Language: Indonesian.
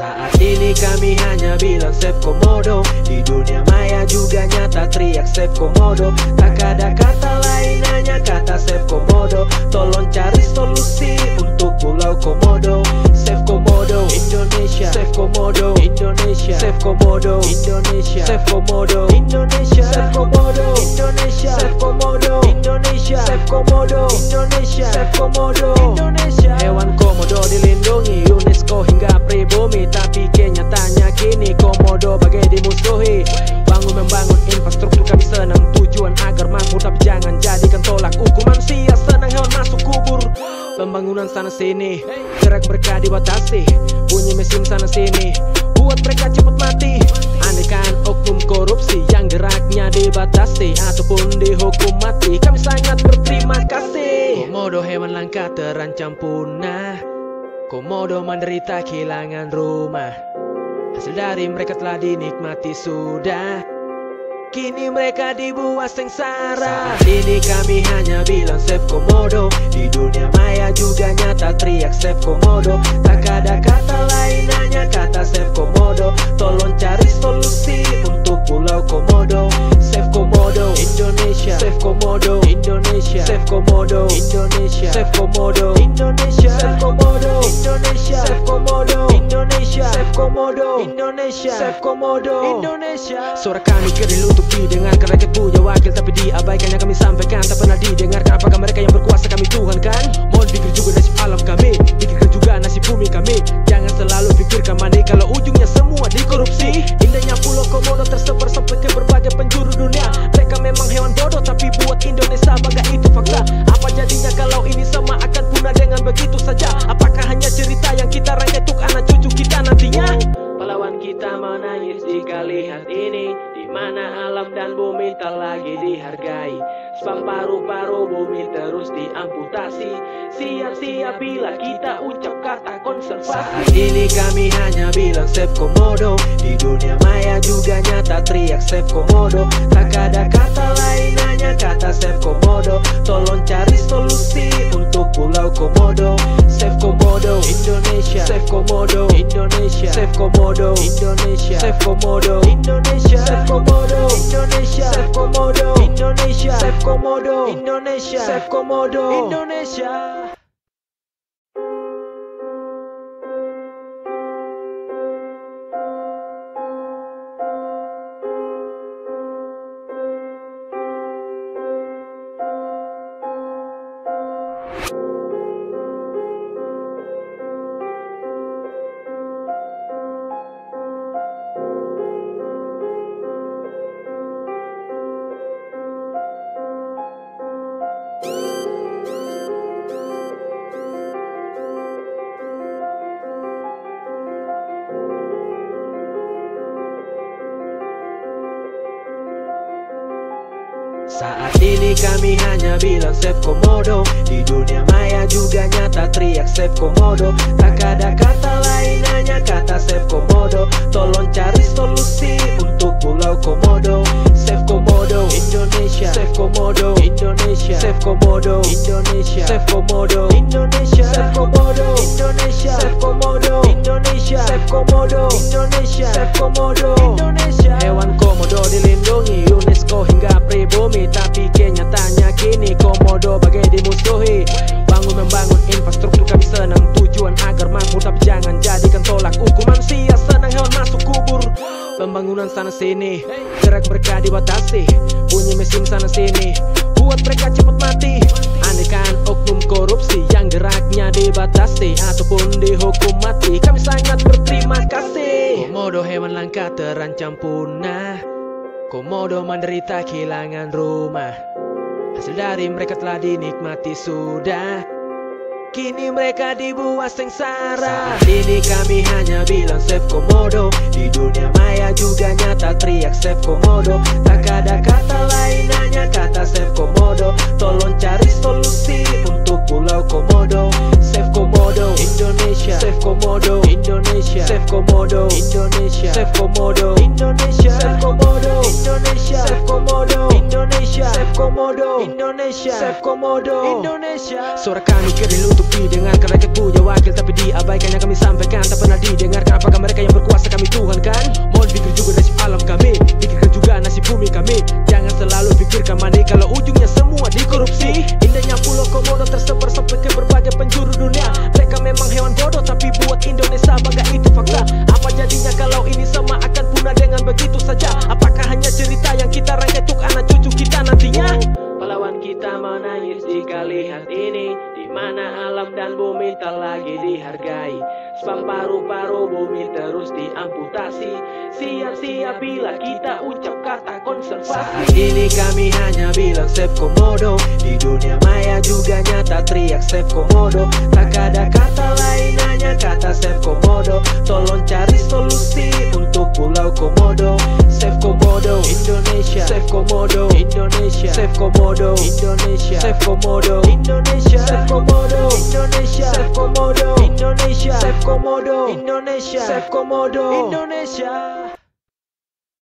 Saat ini kami hanya bilang chef komodo. Di dunia maya juga nyata teriak chef komodo. Tak ada kata lain hanya kata chef komodo. Tolong cari solusi untuk pulau komodo. Chef komodo Indonesia, chef komodo Indonesia, chef komodo Indonesia, chef komodo Indonesia, chef komodo Indonesia, chef komodo Indonesia, chef komodo Indonesia, chef komodo Indonesia. Hewan komodo dilindungi UNESCO hingga pribumi, tapi kenyataannya kini komodo bagai dimusuhi. Bangun membangun infrastruktur kami senang, tujuan agar makmur, tapi jangan jadikan tolak ukur manusia. Senang hewan masuk kubur, pembangunan sana sini, gerak mereka dibatasi, bunyi mesin sana sini, buat mereka cepat mati. Andaikan oknum korupsi yang geraknya dibatasi ataupun dihukum mati, kami sangat berterima kasih. Komodo hewan langka terancam punah, komodo menderita kehilangan rumah. Hasil dari mereka telah dinikmati sudah, kini mereka dibuat sengsara. Saat ini kami hanya bilang chef komodo. Di dunia maya juga nyata teriak chef komodo. Tak ada kata lain hanya kata chef komodo. Tolong cari solusi untuk pulau komodo. Chef komodo Indonesia, chef komodo Indonesia, chef komodo Indonesia, chef komodo Indonesia, chef komodo Indonesia, chef komodo Indonesia, chef komodo Indonesia, chef komodo Indonesia. Suara kami kering lutuh didengarkan, rakyat punya wakil tapi diabaikan. Yang kami sampaikan tak pernah didengarkan. Apakah mereka yang berkuasa kami Tuhan kan? Mohon pikir juga nasib alam kami, pikirkan juga nasib bumi kami. Jangan selalu pikirkan mandi kalau ujungnya semua dikorupsi. Indahnya pulau komodo tersebar sampai ke berbagai penjuru dunia. Mereka memang hewan bodoh tapi buat Indonesia bangga, itu fakta. Apa jadinya kalau ini sama akan punah dengan begitu saja? Apakah hanya cerita yang kita rangkai untuk anak cucu kita nantinya? Pahlawan kita menangis jika lihat ini, di mana alam dan bumi tak lagi dihargai. Sebab paru-paru bumi terus diamputasi. Sia-sia bila kita ucap kata konservasi. Saat ini kami hanya bilang chef komodo. Di dunia maya juga nyata teriak chef komodo. Tak ada kata lain hanya kata chef komodo. Tolong cari solusi untuk pulau komodo. Chef komodo Indonesia, chef komodo Indonesia, chef komodo Indonesia, chef komodo Indonesia, chef komodo Indonesia, chef komodo Indonesia, chef komodo Indonesia, chef komodo Indonesia. Saat ini kami hanya bilang chef komodo. Di dunia maya juga nyata teriak chef komodo. Tak ada kata lain hanya kata chef komodo. Tolong cari solusi untuk pulau komodo. Chef komodo Indonesia, chef komodo Indonesia, chef komodo Indonesia, chef komodo Indonesia, chef komodo Indonesia, chef komodo Indonesia, chef komodo Indonesia, chef komodo Indonesia. Hewan komodo dilindungi UNESCO hingga pribumi, tapi kenyataannya kini komodo bagai dimusuhi. Bangun membangun infrastruktur kami senang, tujuan agar makmur, tapi jangan jadikan tolak ukur manusia. Senang hewan masuk kubur, pembangunan sana sini, gerak mereka dibatasi, bunyi mesin sana sini, buat mereka cepat mati. Andaikan oknum korupsi yang geraknya dibatasi ataupun dihukum mati, kami sangat berterima kasih. Komodo hewan langka terancam punah, komodo menderita kehilangan rumah. Hasil dari mereka telah dinikmati sudah, kini mereka dibuat sengsara. Saat ini kami hanya bilang chef komodo. Di dunia maya juga nyata teriak chef komodo. Tak ada kata lain hanya kata chef komodo. Tolong cari solusi untuk pulau komodo. Chef komodo Indonesia, chef komodo Indonesia, chef komodo Indonesia, chef komodo Indonesia, chef komodo Indonesia, chef Komodo, Indonesia. Chef Komodo, Indonesia. Chef Komodo, Indonesia. Suara kami kini dilutupi dengan karena puja wakil, tapi diabaikan yang kami sampaikan. Tak pernah didengar karena apakah mereka yang berkuasa kami Tuhan kan? Mohon pikir juga nasib alam kami, pikirkan juga nasib bumi kami. Jangan selalu pikirkan mandi kalau ujungnya semua dikorupsi. Indahnya Pulau Komodo tersebar sampai ke berbagai penjuru dunia. Mereka memang hewan bodoh tapi buat Indonesia bangga, itu fakta. Apa jadinya kalau ini sama akan punah dengan begitu saja? Apakah hanya cerita yang kita rangkai untuk anak cucu kita nantinya? Pahlawan kita menangis jika lihat ini, di mana alam dan bumi tak lagi dihargai. Sebab paru-paru bumi terus diamputasi. Sia-sia bila kita ucap kata konservasi. Saat ini kami hanya bilang Chef Komodo, di dunia maya juga nyata teriak Chef Komodo. Tak ada kata lain hanya kata Chef Komodo. Tolong cari solusi untuk Pulau Komodo. Chef Komodo, Indonesia. Chef Komodo, Indonesia. Chef Komodo, Indonesia. Chef Komodo, Indonesia. Chef Komodo, Indonesia. Chef Komodo, Indonesia. Chef Komodo, Indonesia. Chef Komodo, Indonesia.